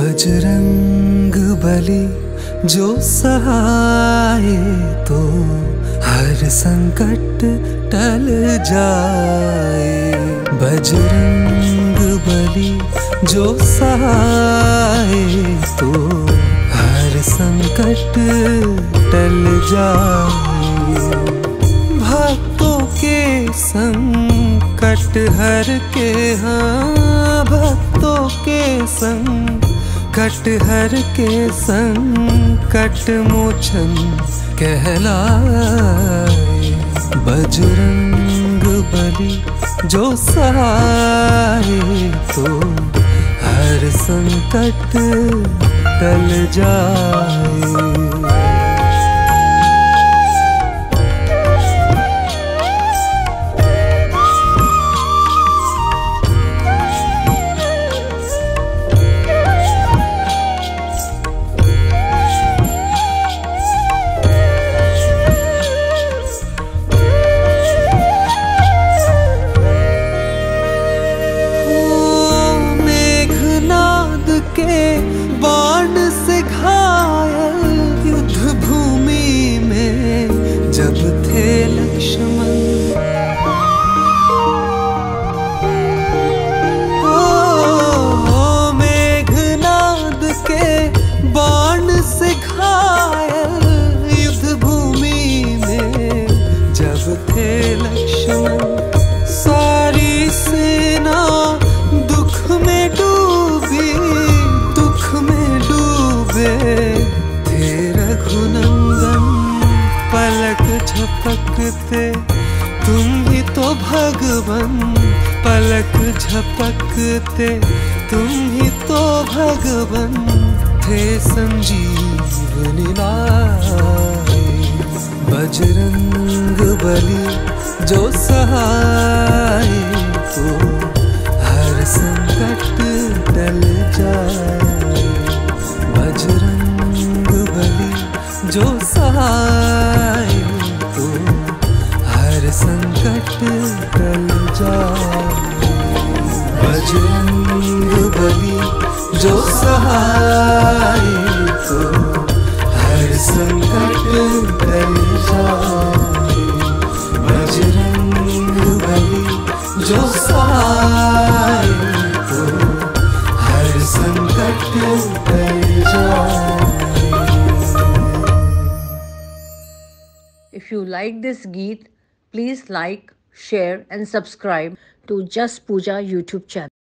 बजरंगबली जो सहाय तो हर संकट टल जाए। बजरंगबली जो सहाय तो हर संकट टल जाए। भक्तों के संकट हर के, हाँ भक्तों के संग कट हर के संकट मोचन कहलाए। बजरंगबली जो सहाय तो हर संकट टल जाए। बाण से घायल युद्ध भूमि में जब थे लक्ष्मण, ओ मेघनाद के बाण से घायल युद्ध भूमि में जब थे लक्ष्मण। सारी सेना दुख में डूबी, पलक झपकते तुम ही तो भगवन, पलक झपकते तुम ही तो भगवन थे संजीवनी लाए। बजरंगबली जो सहाय तो हर संकट टल जाए। बजरंगबली जो सहाय तो हर संकट टल जाए। बजरंगबली जो सहाय तो हर संकट टल जाए। बजरंगबली जो सहाय तो हर संकट टल जाए। If you like this geet, please like, share and subscribe to Just Pooja YouTube channel.